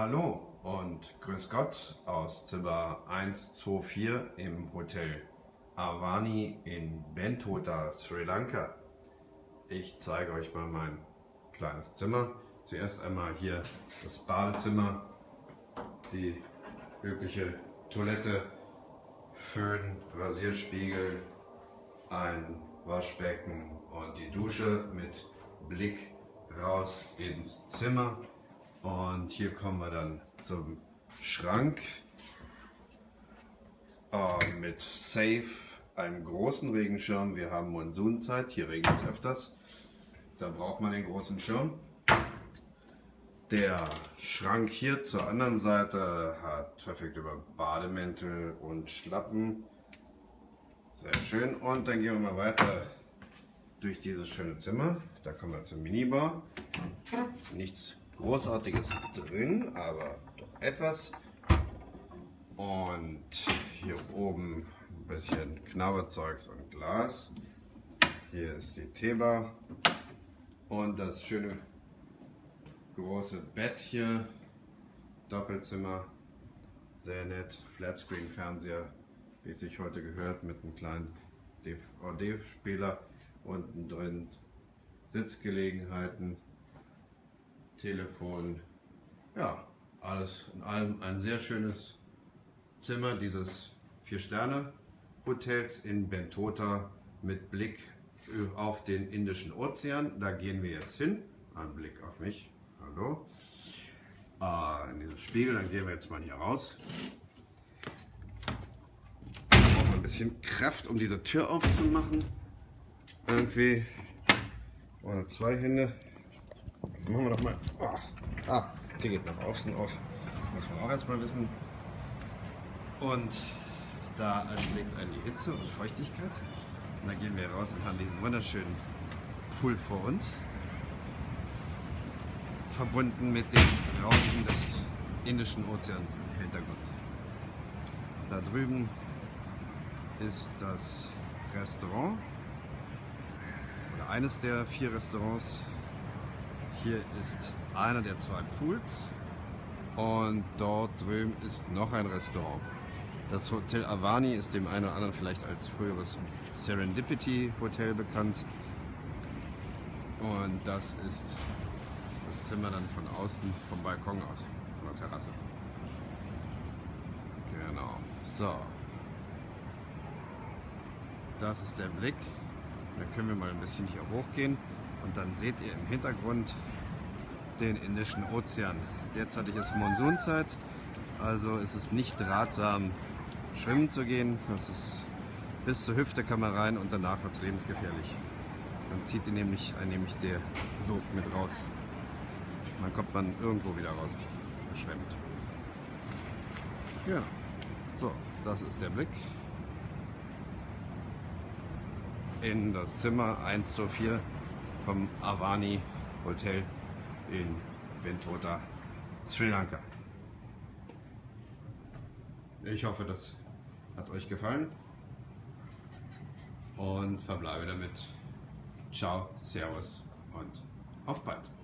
Hallo und grüß Gott aus Zimmer 124 im Hotel Avani in Bentota, Sri Lanka. Ich zeige euch mal mein kleines Zimmer. Zuerst einmal hier das Badezimmer, die übliche Toilette, Föhn, Rasierspiegel, ein Waschbecken und die Dusche mit Blick raus ins Zimmer. Und hier kommen wir dann zum Schrank mit Safe, einem großen Regenschirm. Wir haben Monsunzeit, hier regnet es öfters, da braucht man den großen Schirm. Der Schrank hier zur anderen Seite hat perfekt über Bademäntel und Schlappen. Sehr schön. Und dann gehen wir mal weiter durch dieses schöne Zimmer. Da kommen wir zum Minibar. Nichts Großartiges drin, aber doch etwas. Und hier oben ein bisschen Knabberzeugs und Glas. Hier ist die Teebar und das schöne große Bett hier, Doppelzimmer, sehr nett, Flatscreen-Fernseher, wie es sich heute gehört, mit einem kleinen DVD-Spieler, unten drin Sitzgelegenheiten, Telefon, ja, alles in allem ein sehr schönes Zimmer dieses 4-Sterne-Hotels in Bentota mit Blick auf den Indischen Ozean. Da gehen wir jetzt hin, ein Blick auf mich. Hallo. In diesem Spiegel, dann gehen wir jetzt mal hier raus. Brauchen ein bisschen Kraft, um diese Tür aufzumachen. Irgendwie. Oder zwei Hände. Das machen wir doch mal. Oh. Ah, die geht nach außen auf. Muss man auch erstmal wissen. Und da erschlägt einen die Hitze und Feuchtigkeit. Und dann gehen wir raus und haben diesen wunderschönen Pool vor uns, verbunden mit dem Rauschen des Indischen Ozeans im Hintergrund. Da drüben ist das Restaurant oder eines der 4 Restaurants. Hier ist einer der 2 Pools und dort drüben ist noch ein Restaurant. Das Hotel Avani ist dem einen oder anderen vielleicht als früheres Serendipity Hotel bekannt und das ist das Zimmer dann von außen, vom Balkon aus, von der Terrasse. Genau, so. Das ist der Blick. Da können wir mal ein bisschen hier hochgehen und dann seht ihr im Hintergrund den Indischen Ozean. Derzeit ist Monsunzeit, also ist es nicht ratsam, schwimmen zu gehen. Das ist, bis zur Hüfte kann man rein und danach wird es lebensgefährlich. Dann zieht ihr nämlich der Sog mit raus. Dann kommt man irgendwo wieder raus, verschwemmt. Ja, so, das ist der Blick in das Zimmer 124 vom Avani Hotel in Bentota, Sri Lanka. Ich hoffe, das hat euch gefallen und verbleibe damit. Ciao, Servus und auf bald.